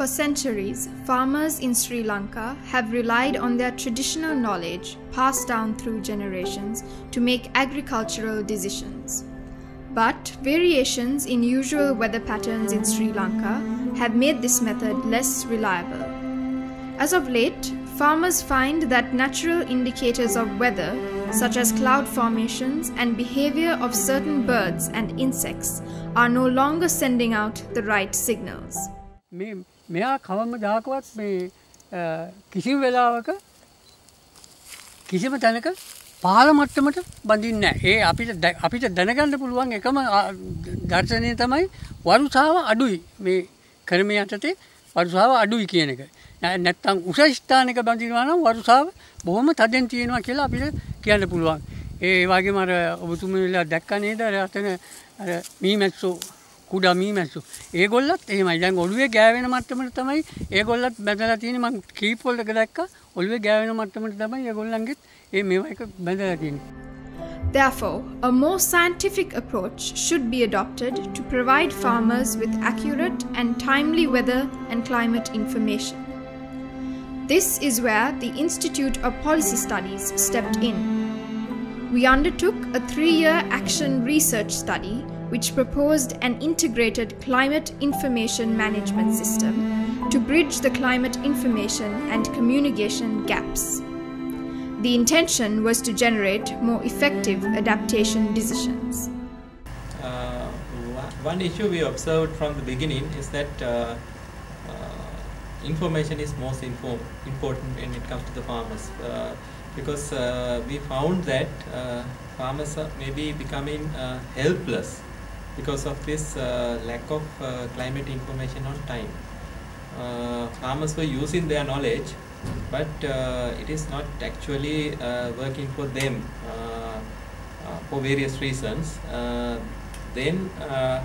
For centuries, farmers in Sri Lanka have relied on their traditional knowledge passed down through generations to make agricultural decisions. But variations in usual weather patterns in Sri Lanka have made this method less reliable. As of late, farmers find that natural indicators of weather, such as cloud formations and behavior of certain birds and insects, are no longer sending out the right signals. Therefore, a more scientific approach should be adopted to provide farmers with accurate and timely weather and climate information. This is where the Institute of Policy Studies stepped in. We undertook a 3-year action research study which proposed an integrated climate information management system to bridge the climate information and communication gaps. The intention was to generate more effective adaptation decisions. One issue we observed from the beginning is that information is most important when it comes to the farmers, because we found that farmers are maybe becoming helpless because of this lack of climate information on time. Farmers were using their knowledge, but it is not actually working for them for various reasons. They are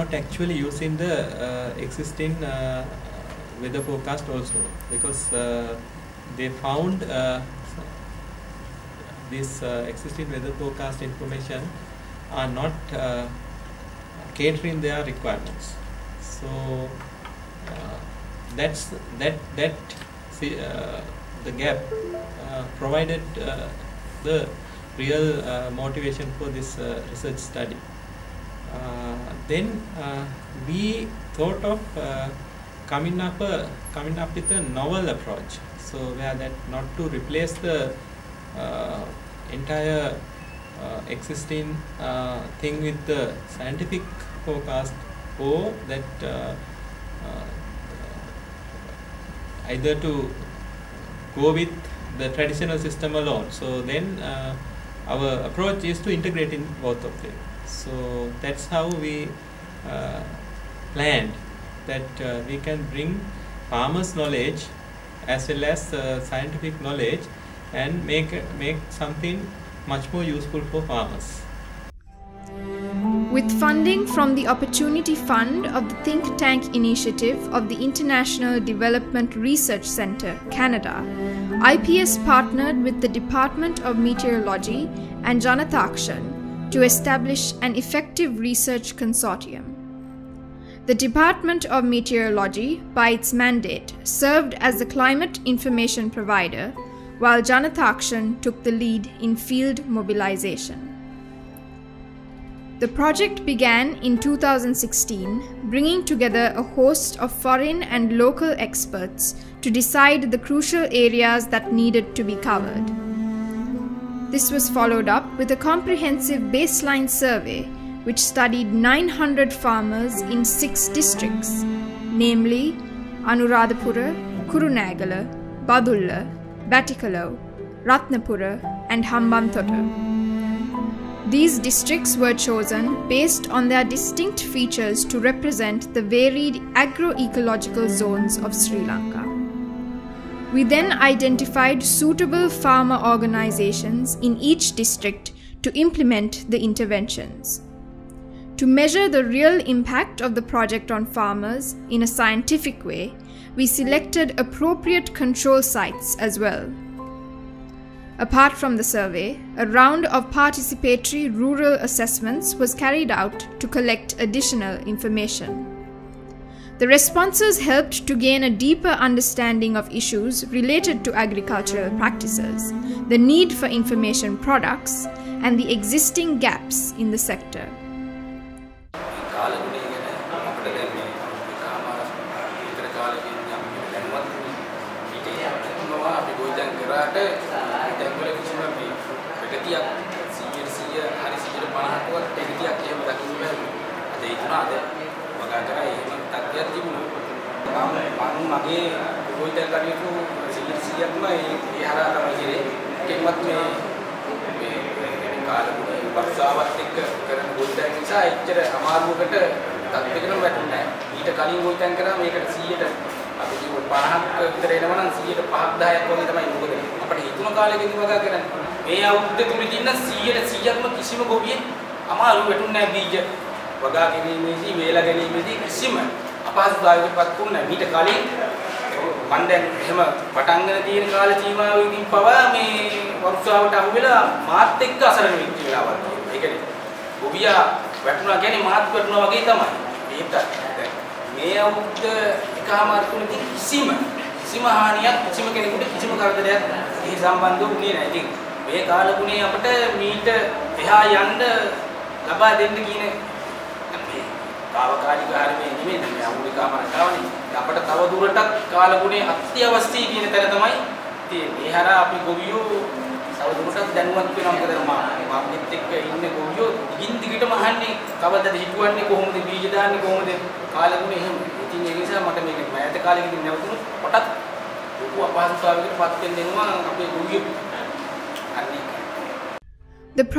not actually using the existing weather forecast also, because they found this existing weather forecast information are not catering their requirements. So the gap provided the real motivation for this research study. Then we thought of coming up with a novel approach, so where that not to replace the entire existing thing with the scientific forecast, or that either to go with the traditional system alone. So then our approach is to integrate in both of them. So that's how we planned that we can bring farmers' knowledge as well as scientific knowledge and make something much more useful for farmers. With funding from the Opportunity Fund of the Think Tank Initiative of the International Development Research Centre, Canada, IPS partnered with the Department of Meteorology and Janathakshan to establish an effective research consortium. The Department of Meteorology, by its mandate, served as the climate information provider, while Janathakshan took the lead in field mobilization. The project began in 2016, bringing together a host of foreign and local experts to decide the crucial areas that needed to be covered. This was followed up with a comprehensive baseline survey which studied 900 farmers in 6 districts, namely Anuradhapura, Kurunegala, Badulla, Vatikalo, Ratnapura and Hambantota. These districts were chosen based on their distinct features to represent the varied agroecological zones of Sri Lanka. We then identified suitable farmer organizations in each district to implement the interventions. To measure the real impact of the project on farmers in a scientific way, we selected appropriate control sites as well. Apart from the survey, a round of participatory rural assessments was carried out to collect additional information. The responses helped to gain a deeper understanding of issues related to agricultural practices, the need for information products, and the existing gaps in the sector. The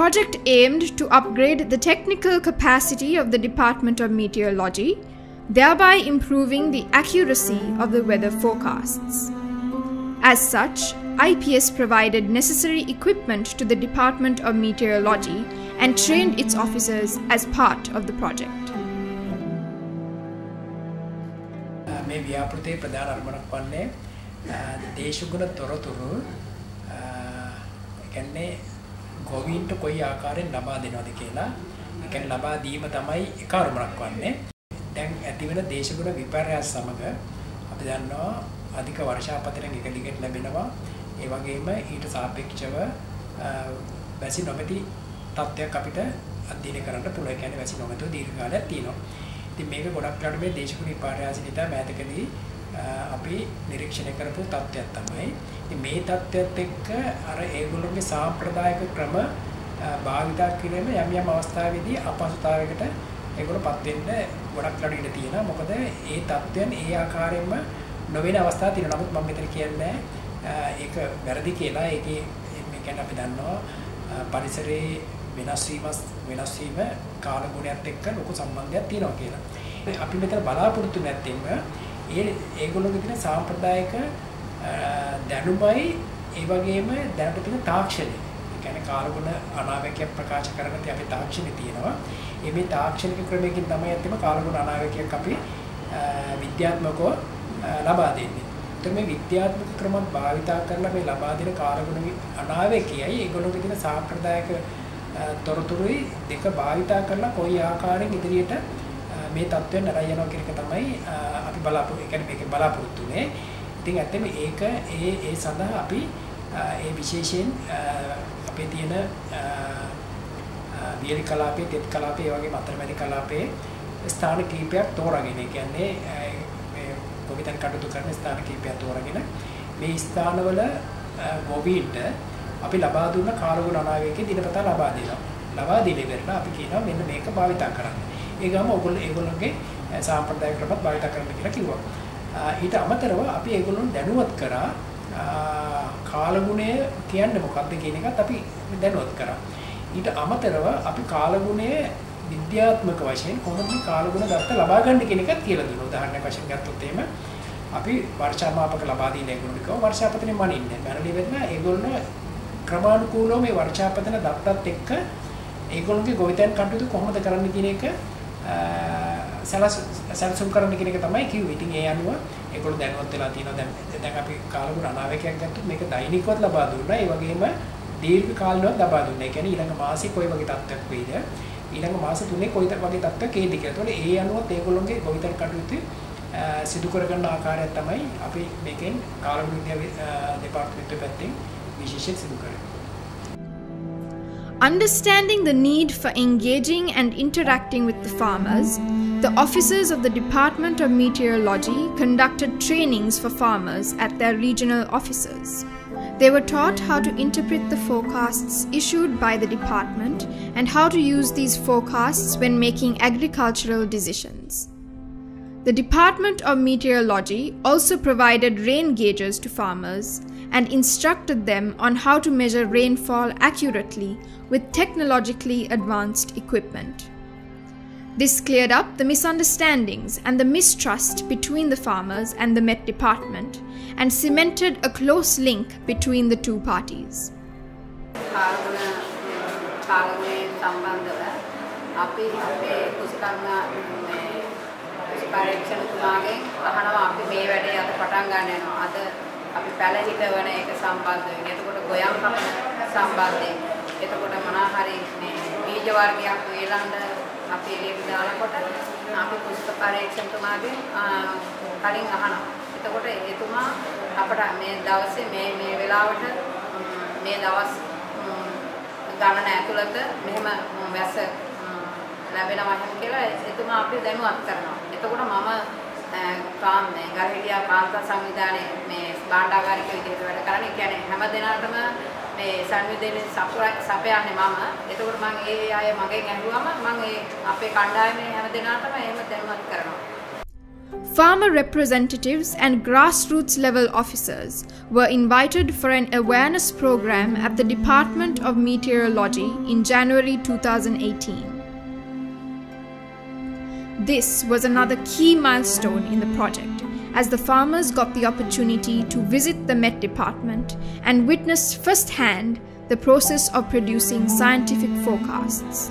project aimed to upgrade the technical capacity of the Department of Meteorology, thereby improving the accuracy of the weather forecasts. As such, IPS provided necessary equipment to the Department of Meteorology and trained its officers as part of the project. සිදු කරගන්න ආකාරය තමයි අපි මේකෙන් කාලම විද්‍යාව දෙපාර්තමේන්තුවේ පැත්තෙන් විශේෂයෙන් සිදු කරන්නේ. Understanding the need for engaging and interacting with the farmers, the officers of the Department of Meteorology conducted trainings for farmers at their regional offices. They were taught how to interpret the forecasts issued by the department and how to use these forecasts when making agricultural decisions. The Department of Meteorology also provided rain gauges to farmers and instructed them on how to measure rainfall accurately with technologically advanced equipment. This cleared up the misunderstandings and the mistrust between the farmers and the Met Department and cemented a close link between the two parties. අපි පළල හිටවන එක සම්බන්ධ වෙන. එතකොට ගොයම් කම සම්බන්ධයෙන්. එතකොට මොනහරි මේ බීජ වර්ගයක් වේලඳ අපි එළියට දානකොට අපි පුස්ත පරීක්ෂකතුමාගෙන් කලින් අහනවා. එතකොට එතුමා අපට මේ දවසේ මේ වෙලාවට මේ දවස් ගණන ඇතුළත මෙහෙම වැස ලැබෙනවා කියලා එතුමා අපිට දැනුවත් කරනවා. එතකොට මම කාමේ ගල්හිඩියා පාර්ත සංවිධානයේ මේ භාණ්ඩාගාරික විදිහට වැඩ කරන එක කියන්නේ හැම දිනකටම මේ සංවිධානයේ සපයන්නේ මම. ඒකෝර මම ඒ අය මගෙන් ඇහුවම මම ඒ අපේ කණ්ඩායමේ හැම දිනකටම එහෙම දැනුවත් කරනවා. Farmer representatives and grassroots level officers were invited for an awareness program at the Department of Meteorology in January 2018. This was another key milestone in the project, as the farmers got the opportunity to visit the Met Department and witnessed firsthand the process of producing scientific forecasts.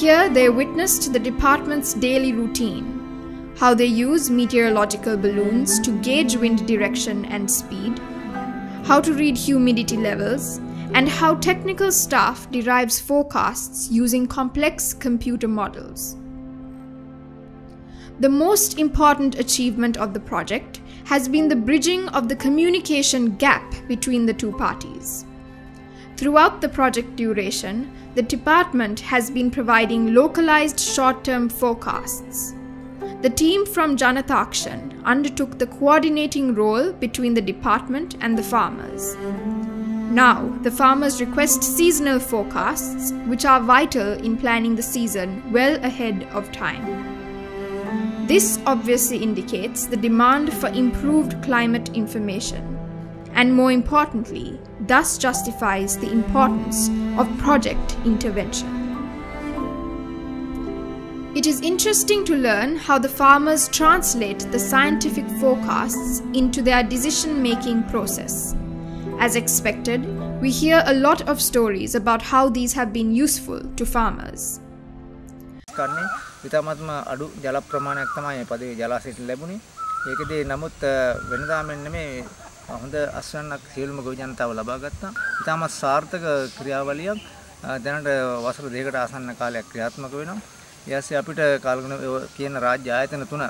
Here they witnessed the department's daily routine, how they use meteorological balloons to gauge wind direction and speed, how to read humidity levels, and how technical staff derives forecasts using complex computer models. The most important achievement of the project has been the bridging of the communication gap between the two parties. Throughout the project duration, the department has been providing localized short-term forecasts. The team from Janathakshan undertook the coordinating role between the department and the farmers. Now, the farmers request seasonal forecasts, which are vital in planning the season well ahead of time. This obviously indicates the demand for improved climate information, and more importantly, thus justifies the importance of project intervention. It is interesting to learn how the farmers translate the scientific forecasts into their decision-making process. As expected, we hear a lot of stories about how these have been useful to farmers. ඉතාමත්ම අඩු ජල ප්‍රමාණයක් තමයි මේ පදේ ජලාශයට ලැබුණේ. ඒකදී නමුත් වෙනදා මෙන්න මේ හොඳ අස්වැන්නක් සියලුම ගොවි ජනතාව ලබා ගත්තා. ඉතාමත් සාර්ථක ක්‍රියාවලියක් දැනට වසර දෙකකට ආසන්න කාලයක් ක්‍රියාත්මක වෙනවා. ඊයසේ අපිට කාලගුණ කියන රාජ්‍ය ආයතන තුන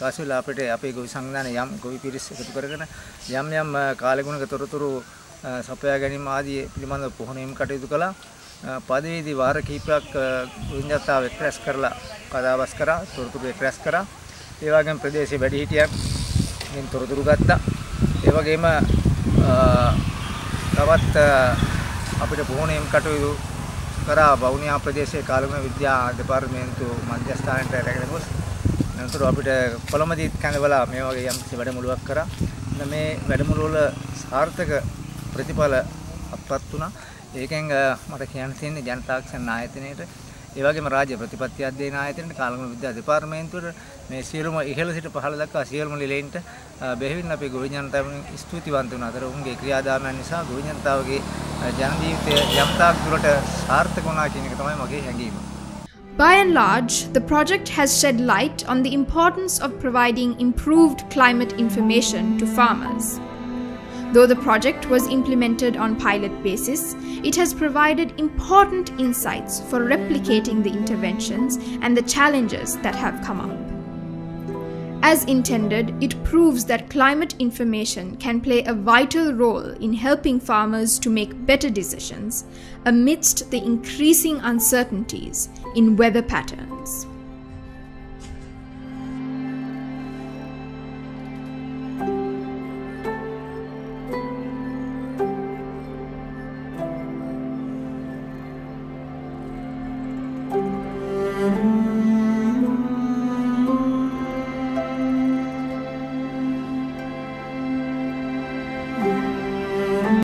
කාසියල අපිට අපේ ගොවි සංවිධානය යම් ගොවි පිරිස් එකතු කරගෙන යම් කාලගුණක තොරතුරු සපයා ගැනීම ආදී පිළිබඳව පොහොනෙම් කටයුතු කළා. පදවේදී වාර කීපයක් ගොවිජනතාව එක්රැස් කරලා කඩාවස් කරා, තොරතුරු එක්රැස් කරා. ඒ වගේම ප්‍රදේශයේ වැඩිහිටියන්ගෙන් තොරතුරු ගත්තා. ඒ වගේම තවත් අපිට බොහෝනේම් කටයුතු කරා වවුනියා ප්‍රදේශයේ කාලගුණ විද්‍යා දෙපාර්තමේන්තුව මධ්‍යස්ථානයට රැගෙන ගොස්. නන්තර අපිට කොළඹදී කඳවලා මේ වගේ යම් කිසි වැඩමුළුවක් කරා. මේ වැඩමුළුවල සාර්ථක ප්‍රතිඵල අපත් වුණා. ඒකෙන් මට කියන්න තියෙන්නේ ජනතාක්ෂණ ආයතනයේට ඒ වගේම රාජ්‍ය ප්‍රතිපත්ති අධ්‍යයන ආයතනයේට කාලගුණ විද්‍යා දෙපාර්තමේන්තුවට මේ සියලුම ඉහළ සිට පහළ දක්වා සියලුම ලෙලෙන්ට බෙහෙවින් අපේ ගොවි ජනතාවගෙන් ස්තුතිවන්ත වෙනවා. අතර උන්ගේ ක්‍රියාදාමයන් නිසා ගොවි ජනතාවගේ ජන ජීවිතය යම්තාක් දුරට සාර්ථක වුණා කියන එක තමයි මගේ හැඟීම. By and large, the project has shed light on the importance of providing improved climate information to farmers. Though the project was implemented on pilot basis, it has provided important insights for replicating the interventions and the challenges that have come up. As intended, it proves that climate information can play a vital role in helping farmers to make better decisions amidst the increasing uncertainties in weather patterns.